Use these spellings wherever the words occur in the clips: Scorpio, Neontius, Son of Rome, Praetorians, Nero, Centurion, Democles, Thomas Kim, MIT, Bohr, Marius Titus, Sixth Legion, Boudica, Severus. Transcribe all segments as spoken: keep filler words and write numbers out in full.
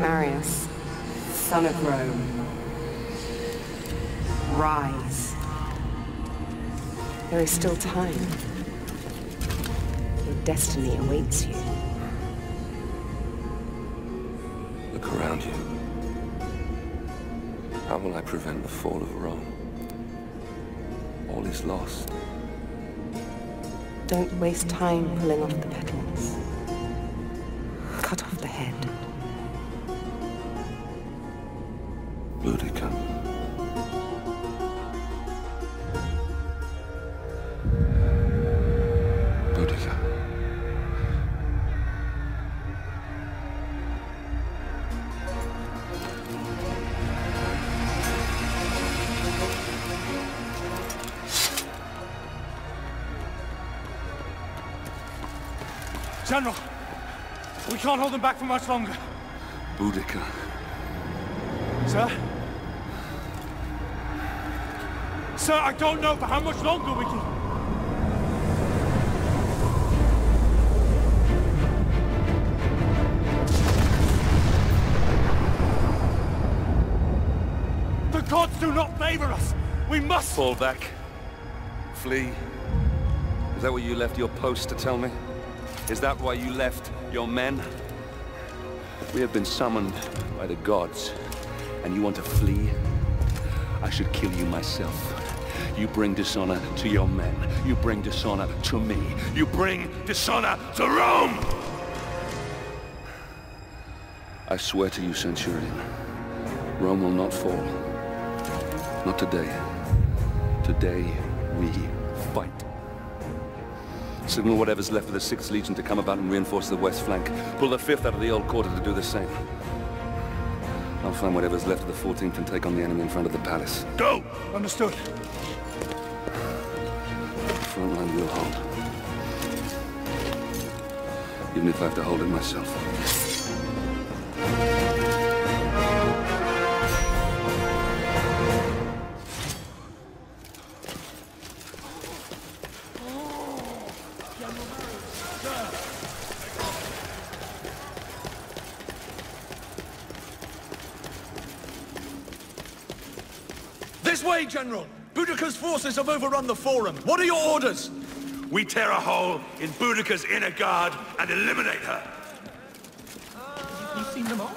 Marius, son of Rome, rise. There is still time. Your destiny awaits you. Look around you. How will I prevent the fall of Rome? All is lost. Don't waste time pulling off the petals. Cut off the head. Boudica. Boudica. General! We can't hold them back for much longer. Boudica. Sir? Sir, I don't know for how much longer we can... The gods do not favor us! We must... Fall back. Flee. Is that where you left your post to tell me? Is that why you left your men? We have been summoned by the gods, and you want to flee? I should kill you myself. You bring dishonor to your men. You bring dishonor to me. You bring dishonor to Rome! I swear to you, Centurion, Rome will not fall. Not today. Today, we fight. Signal whatever's left of the Sixth Legion to come about and reinforce the west flank. Pull the fifth out of the old quarter to do the same. I'll find whatever's left of the fourteenth and take on the enemy in front of the palace. Go! Understood. The front line will hold. Even if I have to hold it myself. General, Boudica's forces have overrun the Forum. What are your orders? We tear a hole in Boudica's inner guard and eliminate her. Uh, You've seen them all?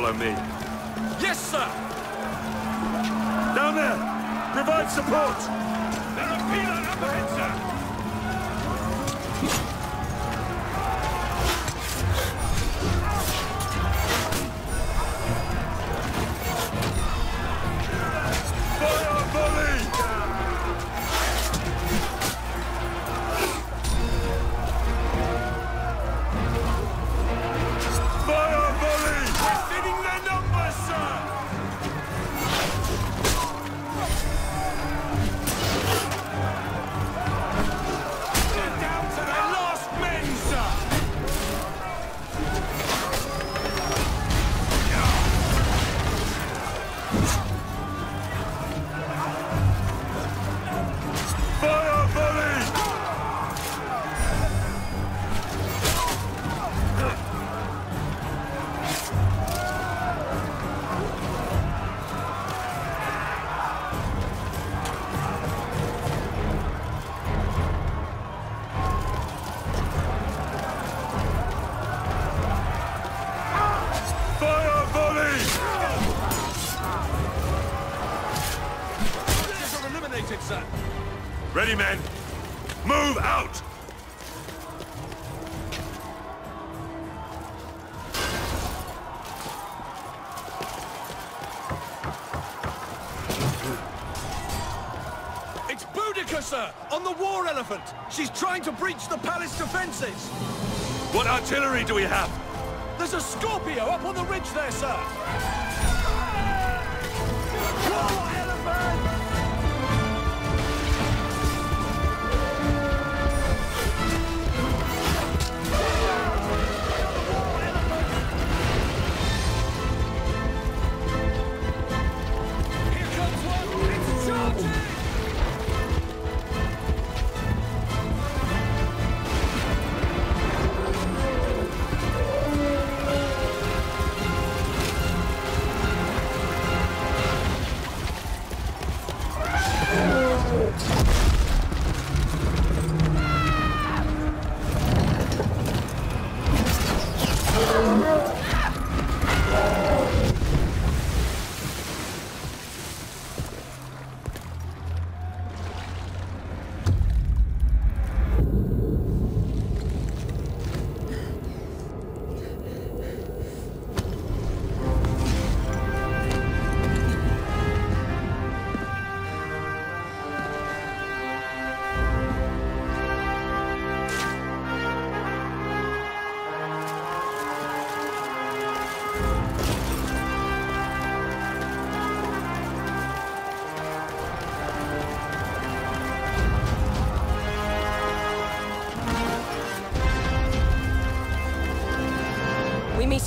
follow me? Yes, sir! Down there! Provide support! There are people up ahead, sir! Fire volley! Fire volley! We're feeding their numbers, sir! They're down to their last men, sir! Fire volley! Fire volley! These are eliminated, sir! Ready, men! Move out! It's Boudica, sir! On the war elephant! She's trying to breach the palace defenses! What artillery do we have? There's a Scorpio up on the ridge there, sir! War elephant! Here comes one! It's charging!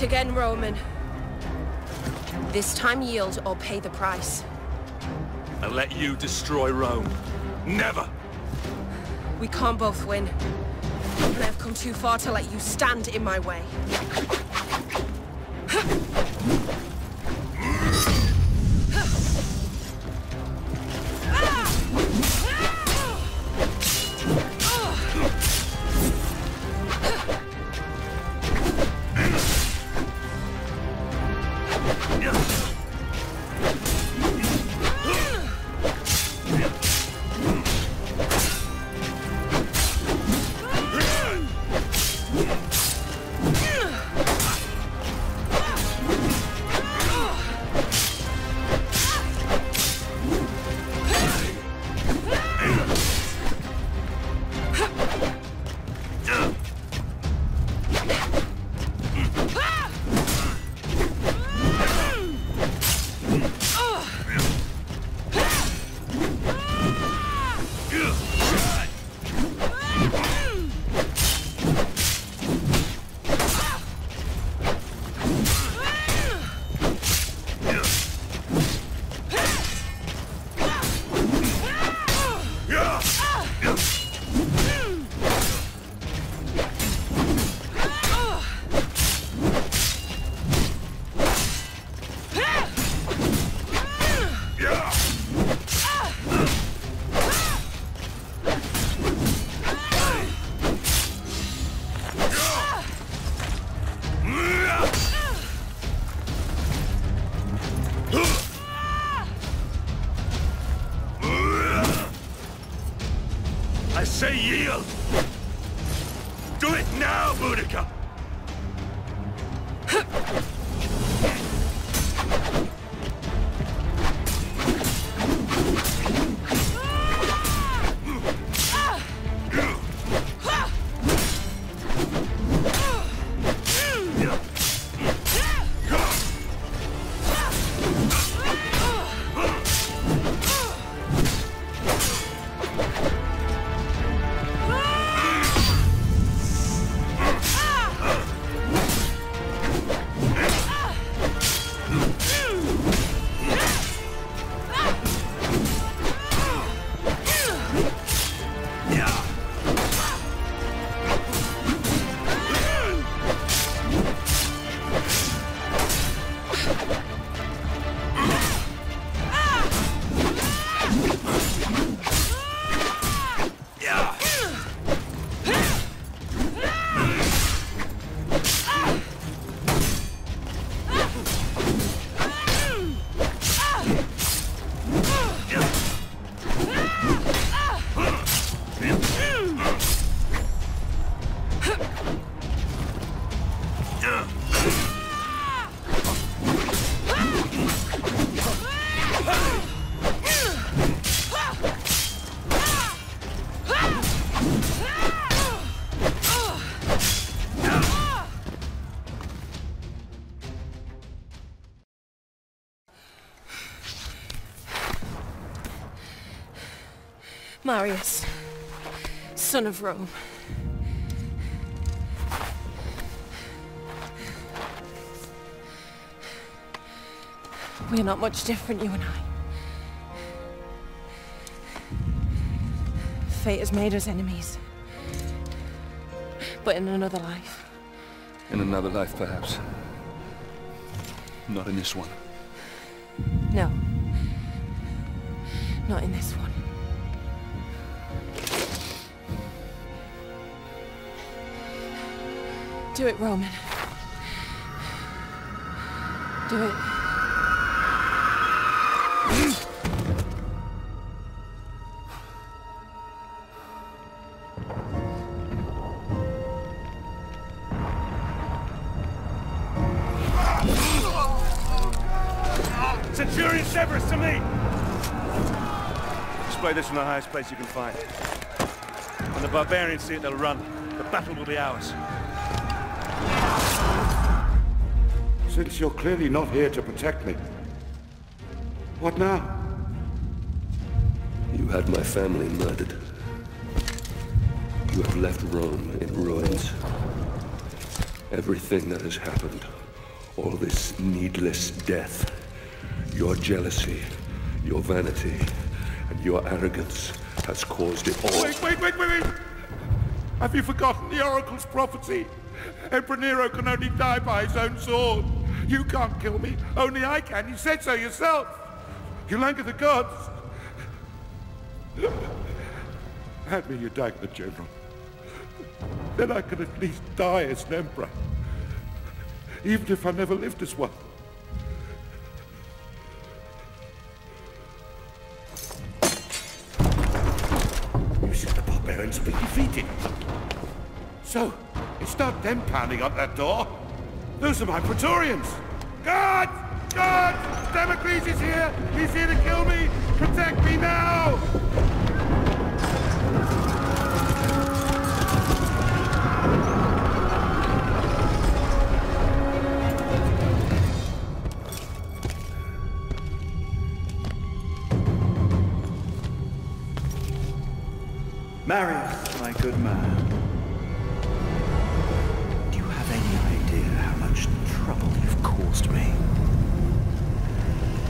Again, Roman. This time yield or pay the price. I'll let you destroy Rome. Never! We can't both win. And I've come too far to let you stand in my way. Boudica! Marius, son of Rome. We're not much different, you and I. Fate has made us enemies. But in another life. In another life, perhaps. Not in this one. No. Not in this one. Do it, Roman. Do it. Centurion Severus, to me! Display this in the highest place you can find. When the barbarians see it, they'll run. The battle will be ours. Since you're clearly not here to protect me, what now? You had my family murdered. You have left Rome in ruins. Everything that has happened, all this needless death, your jealousy, your vanity, and your arrogance has caused it all. Wait, wait, wait, wait! wait. Have you forgotten the Oracle's prophecy? Emperor Nero can only die by his own sword. You can't kill me, only I can. You said so yourself. You anger the gods. Hand me your dagger, General. Then I can at least die as an emperor. Even if I never lived as one. You said the barbarians will be defeated. So, it's not them pounding up that door. Those are my Praetorians! Guards! Guards! Democles is here! He's here to kill me! Protect me now! Marius, my good man.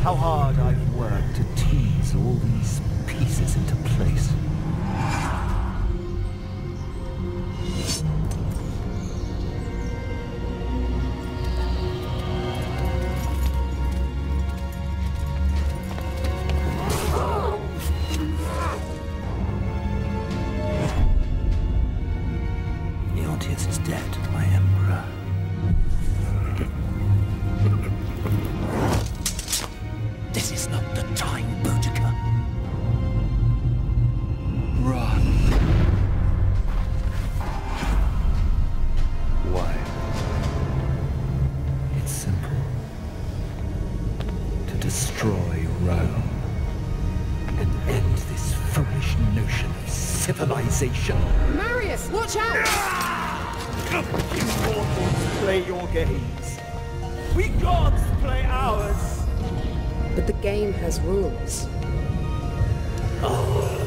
How hard I've worked to tease all these pieces into place. Neontius is dead, my emperor. civilization. Marius, watch out! You mortals play your games. We gods play ours. But the game has rules. Oh.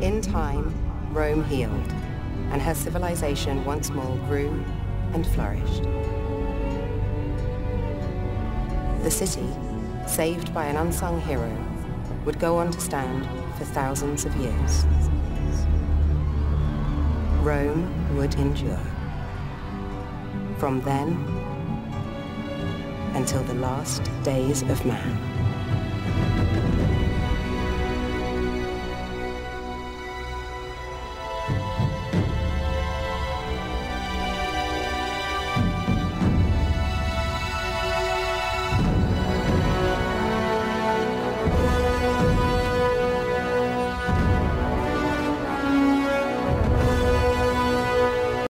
In time, Rome healed, and her civilization once more grew and flourished. The city, saved by an unsung hero, would go on to stand for thousands of years. Rome would endure. From then until the last days of man.